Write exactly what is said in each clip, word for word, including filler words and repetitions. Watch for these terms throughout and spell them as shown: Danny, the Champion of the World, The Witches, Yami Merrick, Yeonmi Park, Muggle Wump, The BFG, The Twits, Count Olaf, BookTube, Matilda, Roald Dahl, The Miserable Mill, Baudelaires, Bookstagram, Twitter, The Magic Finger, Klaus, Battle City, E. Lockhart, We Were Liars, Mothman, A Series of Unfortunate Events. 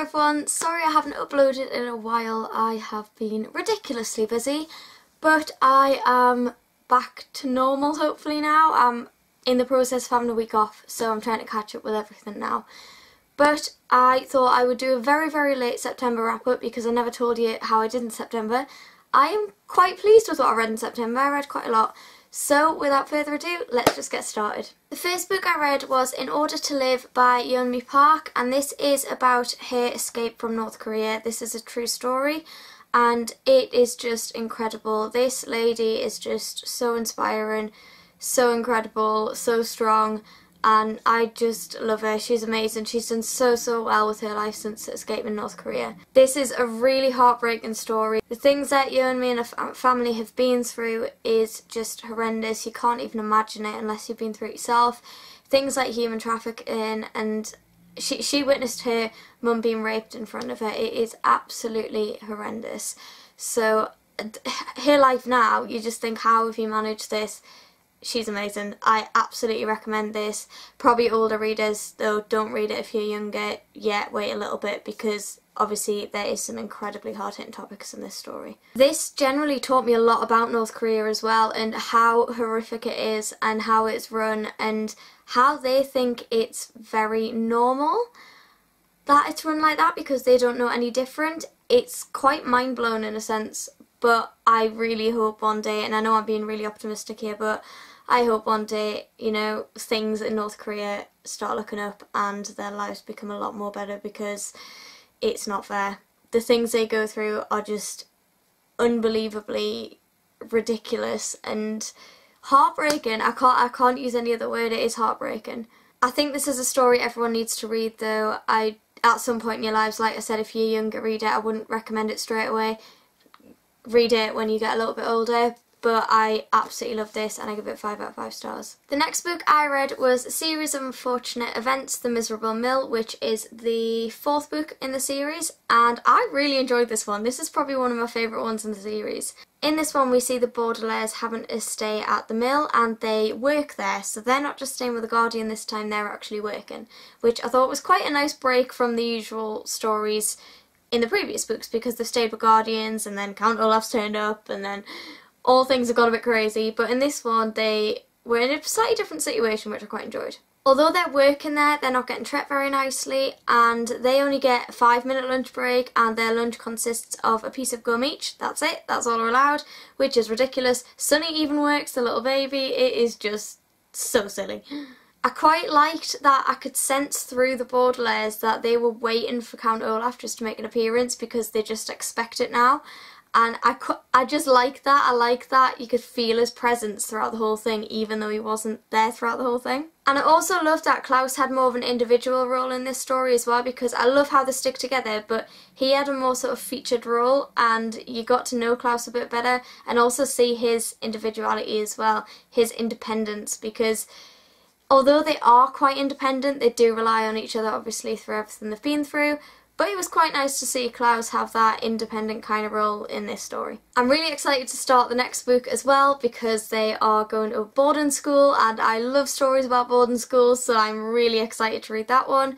Hello everyone, sorry I haven't uploaded in a while, I have been ridiculously busy, but I am back to normal hopefully now. I'm in the process of having a week off, so I'm trying to catch up with everything now. But I thought I would do a very very late September wrap up because I never told you how I did in September. I am quite pleased with what I read in September, I read quite a lot. So, without further ado, let's just get started. The first book I read was In Order to Live by Yeonmi Park, and this is about her escape from North Korea. This is a true story, and it is just incredible. This lady is just so inspiring, so incredible, so strong, and I just love her. She's amazing. She's done so, so well with her life since escaping North Korea. This is a really heartbreaking story. The things that Yeonmi and her family have been through is just horrendous. You can't even imagine it unless you've been through it yourself. Things like human trafficking, and she, she witnessed her mum being raped in front of her. It is absolutely horrendous. So her life now, you just think, how have you managed this? She's amazing. I absolutely recommend this. Probably older readers though, don't read it if you're younger yet. Wait a little bit because obviously there is some incredibly hard-hitting topics in this story. This generally taught me a lot about North Korea as well, and how horrific it is and how it's run and how they think it's very normal that it's run like that because they don't know any different. It's quite mind-blown in a sense, but I really hope one day, and I know I'm being really optimistic here, but I hope one day, you know, things in North Korea start looking up and their lives become a lot more better because it's not fair. The things they go through are just unbelievably ridiculous and heartbreaking. I can't, I can't use any other word, it is heartbreaking. I think this is a story everyone needs to read though. I, at some point in your lives, like I said, if you're younger, read it. I wouldn't recommend it straight away. Read it when you get a little bit older, but I absolutely love this and I give it five out of five stars. The next book I read was A Series of Unfortunate Events, The Miserable Mill, which is the fourth book in the series, and I really enjoyed this one. This is probably one of my favourite ones in the series. In this one we see the Baudelaires having a stay at the mill, and they work there, so they're not just staying with the Guardian this time, they're actually working, which I thought was quite a nice break from the usual stories in the previous books, because they've stayed with Guardians and then Count Olaf's turned up and then all things have got a bit crazy, but in this one they were in a slightly different situation, which I quite enjoyed. Although they're working there, they're not getting treated very nicely, and they only get a five minute lunch break, and their lunch consists of a piece of gum each. That's it, that's all they're allowed, which is ridiculous. Sunny even works, the little baby, it is just so silly. I quite liked that I could sense through the Baudelaires that they were waiting for Count Olaf just to make an appearance because they just expect it now, and I, I just like that, I like that you could feel his presence throughout the whole thing even though he wasn't there throughout the whole thing. And I also loved that Klaus had more of an individual role in this story as well, because I love how they stick together, but he had a more sort of featured role and you got to know Klaus a bit better and also see his individuality as well, his independence, because although they are quite independent, they do rely on each other obviously through everything they've been through, but it was quite nice to see Klaus have that independent kind of role in this story. I'm really excited to start the next book as well because they are going to a boarding school, and I love stories about boarding schools, so I'm really excited to read that one.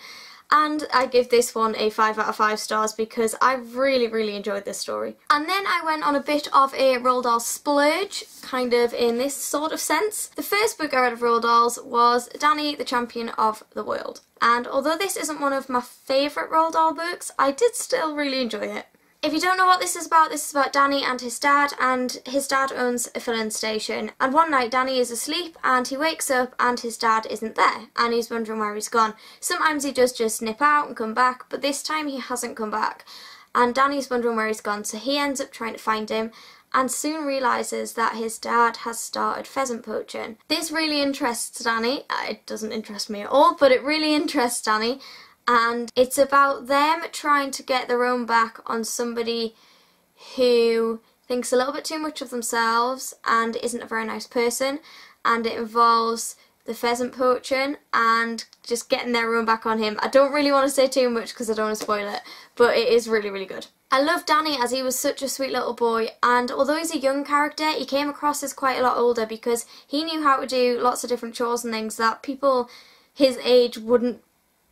And I give this one a five out of five stars because I really, really enjoyed this story. And then I went on a bit of a Roald Dahl splurge, kind of in this sort of sense. The first book I read of Roald Dahl's was Danny, the Champion of the World. And although this isn't one of my favourite Roald Dahl books, I did still really enjoy it. If you don't know what this is about, this is about Danny and his dad, and his dad owns a filling station, and one night Danny is asleep and he wakes up and his dad isn't there and he's wondering where he's gone. Sometimes he does just nip out and come back, but this time he hasn't come back and Danny's wondering where he's gone, so he ends up trying to find him and soon realises that his dad has started pheasant poaching. This really interests Danny. It doesn't interest me at all, but it really interests Danny. And it's about them trying to get their own back on somebody who thinks a little bit too much of themselves and isn't a very nice person, and it involves the pheasant poaching and just getting their own back on him. I don't really want to say too much because I don't want to spoil it, but it is really, really good. I love Danny as he was such a sweet little boy, and although he's a young character, he came across as quite a lot older because he knew how to do lots of different chores and things that people his age wouldn't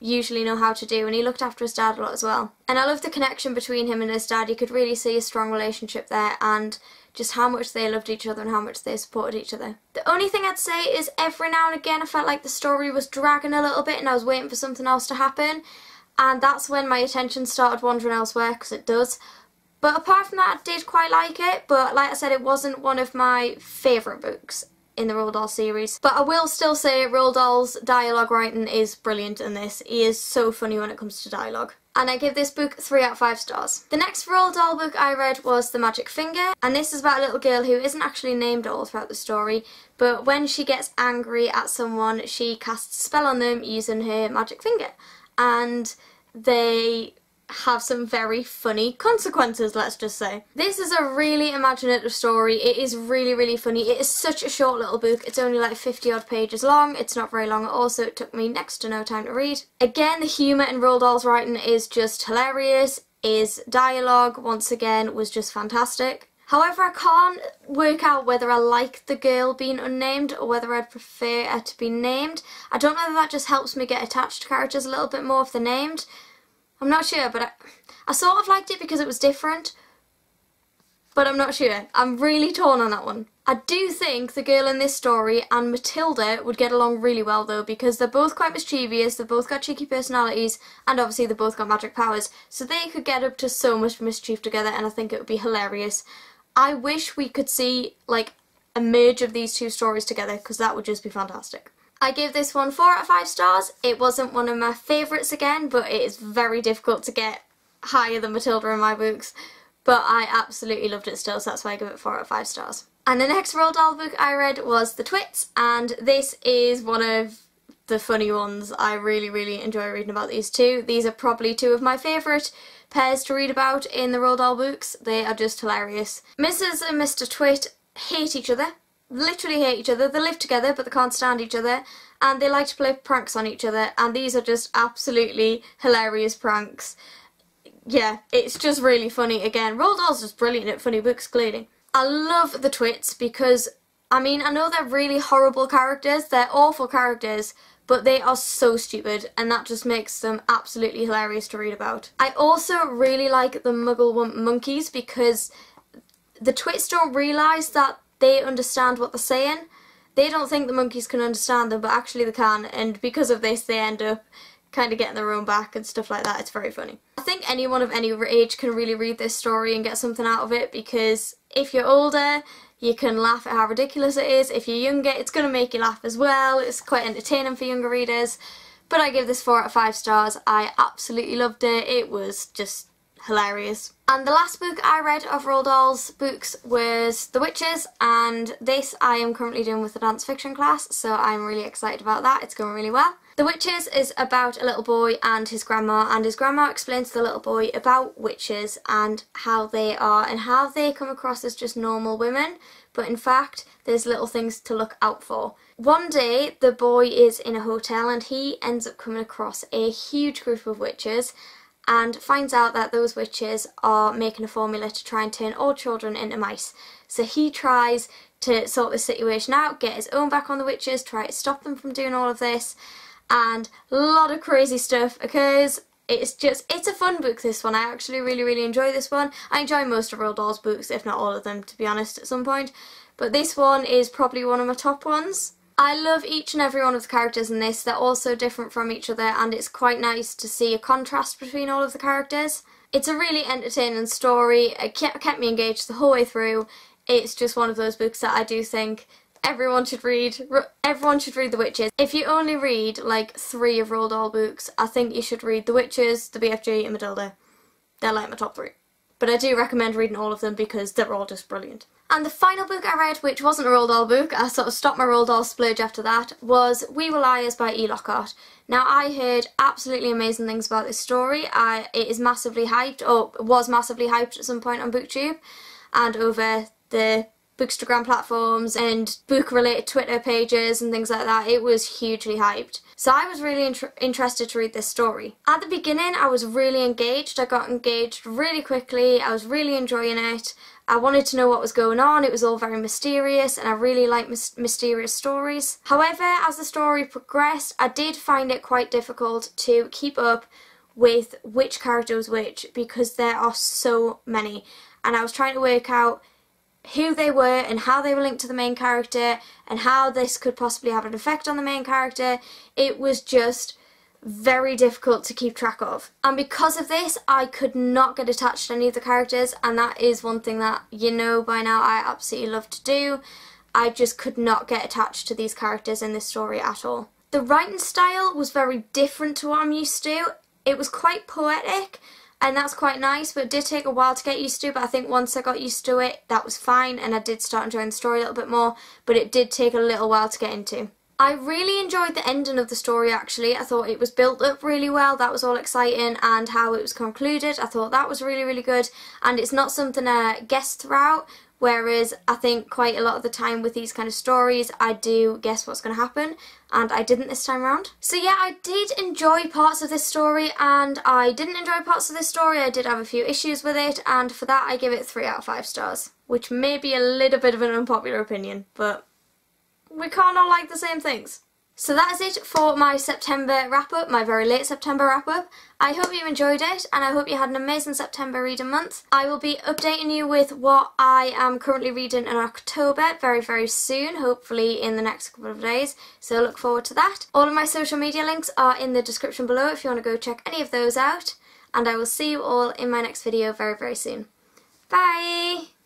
usually know how to do, and he looked after his dad a lot as well. And I love the connection between him and his dad. You could really see a strong relationship there, and just how much they loved each other and how much they supported each other. The only thing I'd say is every now and again I felt like the story was dragging a little bit and I was waiting for something else to happen, and that's when my attention started wandering elsewhere, because it does. But apart from that, I did quite like it, but like I said, it wasn't one of my favourite books in the Roald Dahl series. But I will still say Roald Dahl's dialogue writing is brilliant in this. He is so funny when it comes to dialogue. And I give this book three out of five stars. The next Roald Dahl book I read was The Magic Finger, and this is about a little girl who isn't actually named at all throughout the story, but when she gets angry at someone, she casts a spell on them using her magic finger. And they have some very funny consequences, let's just say. This is a really imaginative story. It is really, really funny. It is such a short little book. It's only like fifty odd pages long. It's not very long at all, so it took me next to no time to read. Again, the humour in Roald Dahl's writing is just hilarious. His dialogue, once again, was just fantastic. However, I can't work out whether I like the girl being unnamed or whether I'd prefer her to be named. I don't know if that just helps me get attached to characters a little bit more if they're named. I'm not sure, but I, I sort of liked it because it was different, but I'm not sure. I'm really torn on that one. I do think the girl in this story and Matilda would get along really well though, because they're both quite mischievous, they've both got cheeky personalities, and obviously they've both got magic powers, so they could get up to so much mischief together, and I think it would be hilarious. I wish we could see like a merge of these two stories together, because that would just be fantastic. I gave this one four out of five stars. It wasn't one of my favourites again, but it is very difficult to get higher than Matilda in my books. But I absolutely loved it still, so that's why I give it four out of five stars. And the next Roald Dahl book I read was The Twits, and this is one of the funny ones. I really, really enjoy reading about these two. These are probably two of my favourite pairs to read about in the Roald Dahl books. They are just hilarious. Missus and Mister Twit hate each other. Literally hate each other. They live together but they can't stand each other, and they like to play pranks on each other, and these are just absolutely hilarious pranks. Yeah, it's just really funny again. Roald Dahl's just brilliant at funny books, clearly. I love the Twits because, I mean, I know they're really horrible characters, they're awful characters, but they are so stupid, and that just makes them absolutely hilarious to read about. I also really like the Muggle Wump monkeys because the Twits don't realise that they understand what they're saying. They don't think the monkeys can understand them, but actually they can, and because of this they end up kind of getting their own back and stuff like that. It's very funny. I think anyone of any age can really read this story and get something out of it, because if you're older you can laugh at how ridiculous it is. If you're younger, it's going to make you laugh as well. It's quite entertaining for younger readers. But I give this four out of five stars. I absolutely loved it. It was just hilarious. And the last book I read of Roald Dahl's books was The Witches, and this I am currently doing with the dance fiction class, so I'm really excited about that. It's going really well. The Witches is about a little boy and his grandma, and his grandma explains to the little boy about witches and how they are and how they come across as just normal women, but in fact there's little things to look out for. One day the boy is in a hotel and he ends up coming across a huge group of witches, and finds out that those witches are making a formula to try and turn all children into mice. So he tries to sort this situation out, get his own back on the witches, try to stop them from doing all of this, and a lot of crazy stuff occurs. It's just, it's a fun book, this one. I actually really, really enjoy this one. I enjoy most of Roald Dahl's books, if not all of them, to be honest, at some point. But this one is probably one of my top ones. I love each and every one of the characters in this. They're all so different from each other, and it's quite nice to see a contrast between all of the characters. It's a really entertaining story. It kept me engaged the whole way through. It's just one of those books that I do think everyone should read. Everyone should read The Witches. If you only read like three of Roald Dahl books, I think you should read The Witches, The B F G and Matilda. They're like my top three. But I do recommend reading all of them because they're all just brilliant. And the final book I read, which wasn't a Roald Dahl book, I sort of stopped my Roald Dahl splurge after that, was We Were Liars by E. Lockhart. Now I heard absolutely amazing things about this story. I, it is massively hyped, or was massively hyped at some point on BookTube and over the Bookstagram platforms and book-related Twitter pages and things like that. It was hugely hyped. So I was really inter interested to read this story. At the beginning, I was really engaged. I got engaged really quickly. I was really enjoying it. I wanted to know what was going on. It was all very mysterious, and I really like mys mysterious stories. However, as the story progressed, I did find it quite difficult to keep up with which character was which, because there are so many, and I was trying to work out who they were and how they were linked to the main character and how this could possibly have an effect on the main character. It was just very difficult to keep track of, and because of this I could not get attached to any of the characters, and that is one thing that you know by now I absolutely love to do. I just could not get attached to these characters in this story at all. The writing style was very different to what I'm used to. It was quite poetic, and that's quite nice, but it did take a while to get used to, but I think once I got used to it that was fine, and I did start enjoying the story a little bit more, but it did take a little while to get into. I really enjoyed the ending of the story actually. I thought it was built up really well, that was all exciting, and how it was concluded, I thought that was really really good, and it's not something I guessed throughout, whereas I think quite a lot of the time with these kind of stories I do guess what's going to happen, and I didn't this time around. So yeah, I did enjoy parts of this story and I didn't enjoy parts of this story. I did have a few issues with it, and for that I give it three out of five stars, which may be a little bit of an unpopular opinion, but we can't all like the same things. So that is it for my September wrap-up, my very late September wrap-up. I hope you enjoyed it, and I hope you had an amazing September reading month. I will be updating you with what I am currently reading in October very very soon, hopefully in the next couple of days, so look forward to that. All of my social media links are in the description below if you want to go check any of those out, and I will see you all in my next video very very soon. Bye!